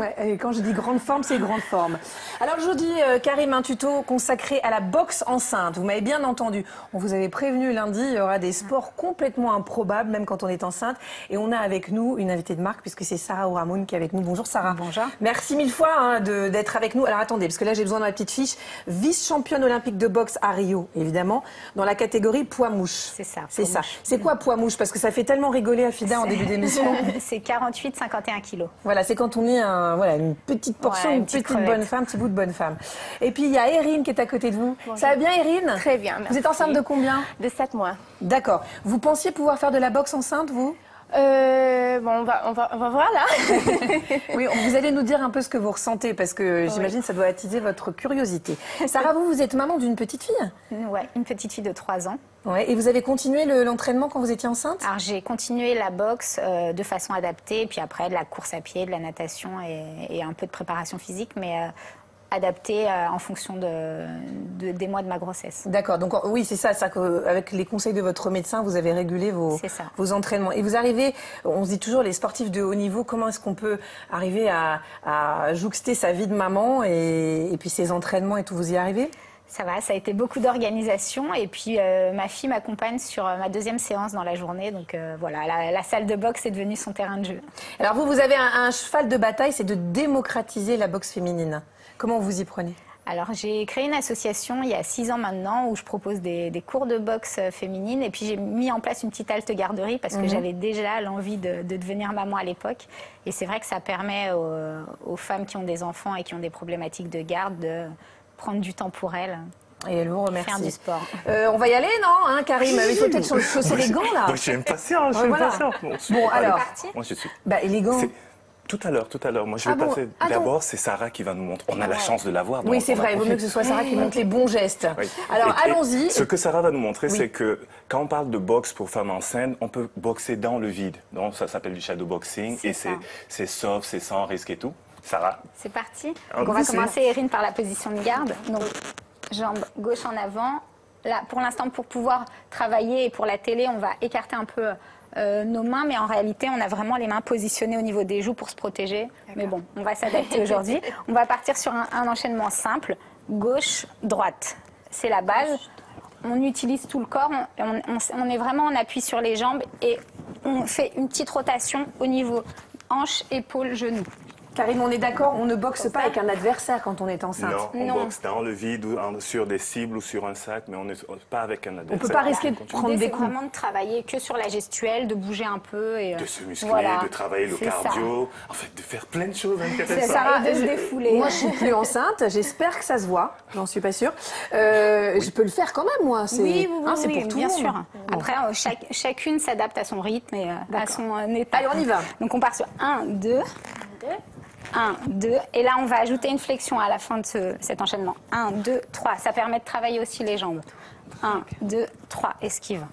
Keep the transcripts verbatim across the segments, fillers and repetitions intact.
Ouais, et quand je dis grande forme, c'est grande forme. Alors aujourd'hui, euh, Karim, un tuto consacré à la boxe enceinte. Vous m'avez bien entendu. On vous avait prévenu lundi, il y aura des sports complètement improbables, même quand on est enceinte. Et on a avec nous une invitée de marque, puisque c'est Sarah Ourahmoune qui est avec nous. Bonjour Sarah. Bonjour. Merci mille fois hein, d'être avec nous. Alors attendez, parce que là j'ai besoin de ma petite fiche. Vice-championne olympique de boxe à Rio, évidemment, dans la catégorie poids-mouche. C'est ça. C'est ça. C'est quoi poids-mouche? Parce que ça fait tellement rigoler Afida en début d'émission. C'est quarante-huit à cinquante et un kilos. Voilà, c'est quand on est un, voilà, une petite portion, ouais, une petite, petite bonne femme, un petit bout de bonne femme. Et puis il y a Erin qui est à côté de vous. Bonjour. Ça va bien, Erin? Très bien, merci. Vous êtes enceinte de combien? De sept mois. D'accord. Vous pensiez pouvoir faire de la boxe enceinte, vous? Euh, bon, on va, on va, on va voir là. Oui, vous allez nous dire un peu ce que vous ressentez, parce que j'imagine oui. ça doit attiser votre curiosité. Sarah, vous, vous êtes maman d'une petite fille? Oui, une petite fille de trois ans. Ouais. Et vous avez continué l'entraînement le, quand vous étiez enceinte? Alors j'ai continué la boxe euh, de façon adaptée, puis après de la course à pied, de la natation et, et un peu de préparation physique, mais... Euh, adapté en fonction de, de, des mois de ma grossesse. D'accord, donc oui, c'est ça, ça que, avec les conseils de votre médecin, vous avez régulé vos, vos entraînements. Et vous arrivez, on se dit toujours, les sportifs de haut niveau, comment est-ce qu'on peut arriver à, à jouxter sa vie de maman et, et puis ses entraînements et tout, vous y arrivez? Ça va, ça a été beaucoup d'organisation et puis euh, ma fille m'accompagne sur euh, ma deuxième séance dans la journée. Donc euh, voilà, la, la salle de boxe est devenue son terrain de jeu. Alors vous, vous avez un, un cheval de bataille, c'est de démocratiser la boxe féminine. Comment vous y prenez? Alors j'ai créé une association il y a six ans maintenant où je propose des, des cours de boxe féminine et puis j'ai mis en place une petite halte garderie parce que mmh. j'avais déjà l'envie de, de devenir maman à l'époque et c'est vrai que ça permet aux, aux femmes qui ont des enfants et qui ont des problématiques de garde de prendre du temps pour elle. Et elle vous remercie. Faire du sport. Euh, on va y aller, non hein, Karim? Il faut peut-être chausser les gants, là. Moi, je suis même pas sûr. Je suis même pas sûr. Bon, bon alors, moi, je suis. Bah, les gants. Tout à l'heure, tout à l'heure. Moi, je vais ah bon, passer d'abord, c'est Sarah qui va nous montrer. On a la chance de la voir. Oui, c'est vrai. Il vaut mieux que ce soit Sarah qui montre les bons gestes. Oui. Alors, allons-y. Ce que Sarah va nous montrer, oui. c'est que quand on parle de boxe pour femmes enceintes, on peut boxer dans le vide. Donc, ça s'appelle du shadowboxing. Et c'est soft, c'est sans risque et tout. Sarah. C'est parti. On va commencer, Erin, par la position de garde. Donc, jambe gauche en avant. Là, pour l'instant, pour pouvoir travailler et pour la télé, on va écarter un peu euh, nos mains. Mais en réalité, on a vraiment les mains positionnées au niveau des joues pour se protéger. Mais bon, on va s'adapter aujourd'hui. On va partir sur un, un enchaînement simple. Gauche, droite. C'est la base. On utilise tout le corps. On, on, on est vraiment en appui sur les jambes. Et on fait une petite rotation au niveau hanche, épaule, genou. Karim, on est d'accord, on ne boxe pas avec un adversaire quand on est enceinte. Non, on non. boxe dans le vide, ou sur des cibles ou sur un sac, mais on n'est pas avec un adversaire. On ne peut pas risquer de prendre des coups. C'est vraiment de travailler que sur la gestuelle, de bouger un peu. Et... de se muscler, voilà. de travailler le cardio, ça. en fait, de faire plein de choses. Hein, ça, Sarah, de se défouler. Moi, je suis plus enceinte, j'espère que ça se voit, j'en suis pas sûre. Euh, oui. Je peux le faire quand même, moi. Oui, oui, oui, hein, oui, oui pour tout bien monde. sûr. Bon. Après, chaque, chacune s'adapte à son rythme et à son état. Allez, on y va. Donc, on part sur un, deux... un, deux, et là on va ajouter une flexion à la fin de ce, cet enchaînement. un, deux, trois, ça permet de travailler aussi les jambes. un, deux, trois, esquive.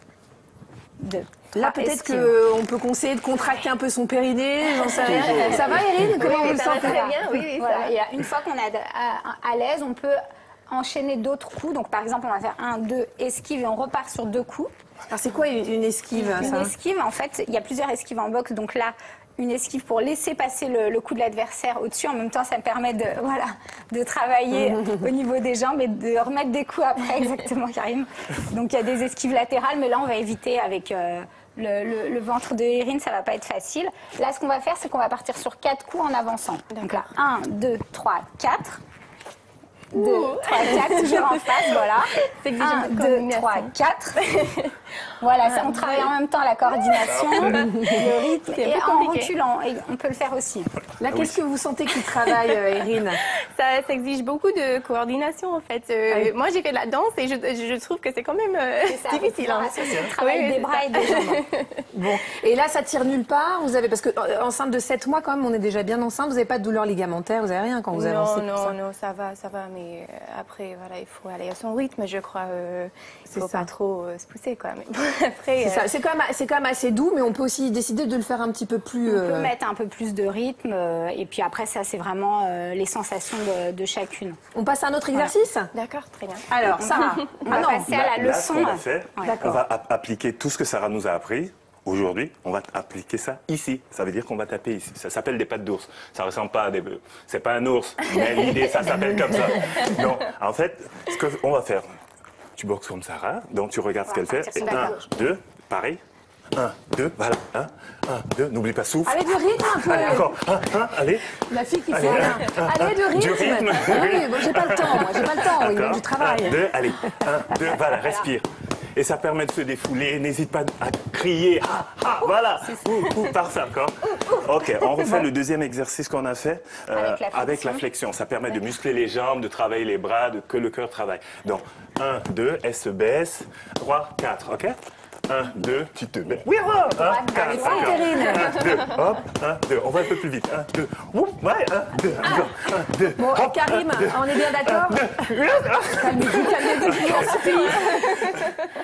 deux. Là peut-être qu'on peut conseiller de contracter un peu son périnée, j'en sais rien. Ça va, Erin? Comment oui, vous le sentez? Très bien, oui, oui, voilà. Et une fois qu'on est à, à, à l'aise, on peut enchaîner d'autres coups. Donc par exemple on va faire un, deux, esquive, et on repart sur deux coups. Alors c'est quoi une esquive? Une ça esquive, en fait, il y a plusieurs esquives en boxe, donc là, une esquive pour laisser passer le, le coup de l'adversaire au-dessus. En même temps, ça me permet de, voilà, de travailler au niveau des jambes et de remettre des coups après, exactement, Karim. Donc, il y a des esquives latérales, mais là, on va éviter avec euh, le, le, le ventre de Erin, ça ne va pas être facile. Là, ce qu'on va faire, c'est qu'on va partir sur quatre coups en avançant. Donc là, un, deux, trois, quatre. deux, trois, quatre, toujours en face, voilà. un, deux, trois, quatre. Voilà, ça, on travaille en même temps la coordination, le rythme, et en reculant. Et on peut le faire aussi. Là, qu'est-ce que vous sentez qui travaille, Erin? Ça, ça exige beaucoup de coordination, en fait. Euh, ah oui. Moi, j'ai fait de la danse et je, je trouve que c'est quand même euh, ça, difficile. Hein. C'est le travail oui, des bras ça. et des jambes. Bon, et là, ça tire nulle part? Vous avez... Parce qu'enceinte de sept mois, quand même, on est déjà bien enceinte. Vous n'avez pas de douleur ligamentaire? Vous n'avez rien quand vous non, avancez? Non, ça. non, ça va, ça va. Mais après, voilà, il faut aller à son rythme, je crois. Euh, il ne faut ça. pas trop euh, se pousser, quoi. Mais après, c'est euh... quand, quand même assez doux, mais on peut aussi décider de le faire un petit peu plus... Euh... On peut mettre un peu plus de rythme. Euh, et puis après, ça, c'est vraiment euh, les sensations de, de chacune. On passe à un autre exercice? Voilà. D'accord, très bien. Alors, Sarah, on va ah non, passer à la là, leçon. Ce qu'on va faire, ouais. on va appliquer tout ce que Sarah nous a appris. Aujourd'hui, on va appliquer ça ici. Ça veut dire qu'on va taper ici. Ça s'appelle des pattes d'ours. Ça ressemble pas à des... C'est pas un ours, mais l'idée, ça s'appelle comme ça. Non, en fait, ce qu'on va faire, tu boxes comme Sarah, donc tu regardes voilà, ce qu'elle fait. Et un, deux, pareil. Un, deux, voilà. Un, un, deux, n'oublie pas, souffle. Allez, du rythme un peu. Allez, encore. Un, un, allez. La fille qui fait rien. Allez, du rythme. Du rythme. Oui, bon, j'ai pas le temps, j'ai pas le temps. Il y a du travail. Un, deux, allez. Un, deux, voilà, respire. Et ça permet de se défouler, n'hésite pas à crier, ah, ah, ouh, voilà, ouh, ouh, parfait, d'accord. Ok, on refait le deuxième exercice qu'on a fait euh, avec, la avec la flexion. Ça permet de muscler les jambes, de travailler les bras, de, que le cœur travaille. Donc, un, deux, elle se baisse, trois, quatre, ok. un, deux, tu te baisses. Oui, hop, un, deux, hop, un, deux, on va un peu plus vite. un, deux, oups, ouais, un, deux, un, deux, bon, hop, Karim, un, on est bien d'accord. Calmez-vous, calmez-vous,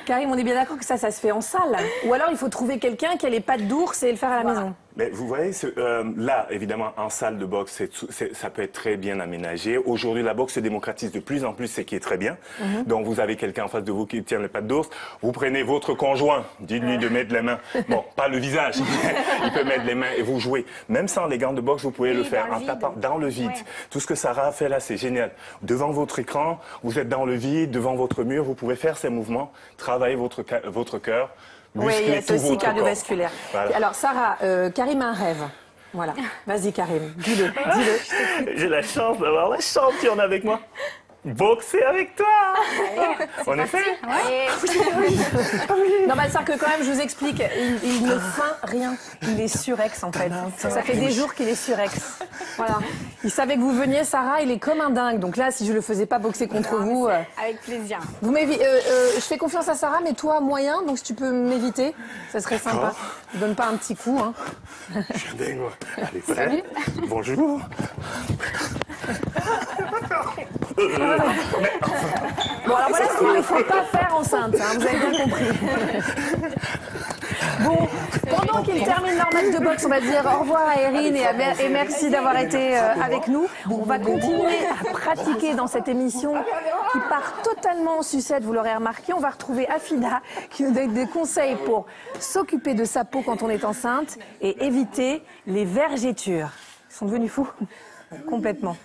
Karim, on est bien d'accord que ça, ça se fait en salle. Ou alors, il faut trouver quelqu'un qui a les pattes d'ours et le faire à la voilà. maison. Mais vous voyez, euh, là, évidemment, en salle de boxe, c est, c est, ça peut être très bien aménagé. Aujourd'hui, la boxe se démocratise de plus en plus, ce qui est très bien. Mm-hmm. Donc, vous avez quelqu'un en face de vous qui tient les pattes d'ours. Vous prenez votre conjoint, dites-lui de mettre les mains. Bon, pas le visage, il peut mettre les mains et vous jouez. Même sans les gants de boxe, vous pouvez oui, le faire en tapant dans le vide. Ouais. Tout ce que Sarah a fait là, c'est génial. Devant votre écran, vous êtes dans le vide, devant votre mur, vous pouvez faire ces mouvements, travailler votre, votre cœur. Oui, il y a ceci cardiovasculaire. Voilà. Alors, Sarah, euh, Karim a un rêve. Voilà. Vas-y, Karim, dis-le. Dis J'ai la chance d'avoir la championne avec moi. Boxer avec toi. Allez, on est fait ouais. Non, bah, c'est que quand même, je vous explique, il, il ne feint rien. Il est surex, en fait. Ça fait des jours qu'il est surex. Voilà. Il savait que vous veniez, Sarah, il est comme un dingue. Donc là, si je ne le faisais pas boxer contre non, vous... Euh... Avec plaisir. Vous m'évitez. Euh, euh, je fais confiance à Sarah, mais toi, moyen, donc si tu peux m'éviter, ça serait sympa. Ne donne pas un petit coup. Hein. Je suis dingue, moi. Allez, salut. Bonjour. Bon, alors voilà ce qu'il ne faut pas faire enceinte, hein, vous avez bien compris. Bon, pendant qu'ils terminent leur match de boxe, on va dire au revoir à Erin et, et merci d'avoir été euh, avec nous. On va continuer à pratiquer dans cette émission qui part totalement en sucette, vous l'aurez remarqué. On va retrouver Afida qui nous donne des conseils pour s'occuper de sa peau quand on est enceinte et éviter les vergetures. Ils sont devenus fous, complètement.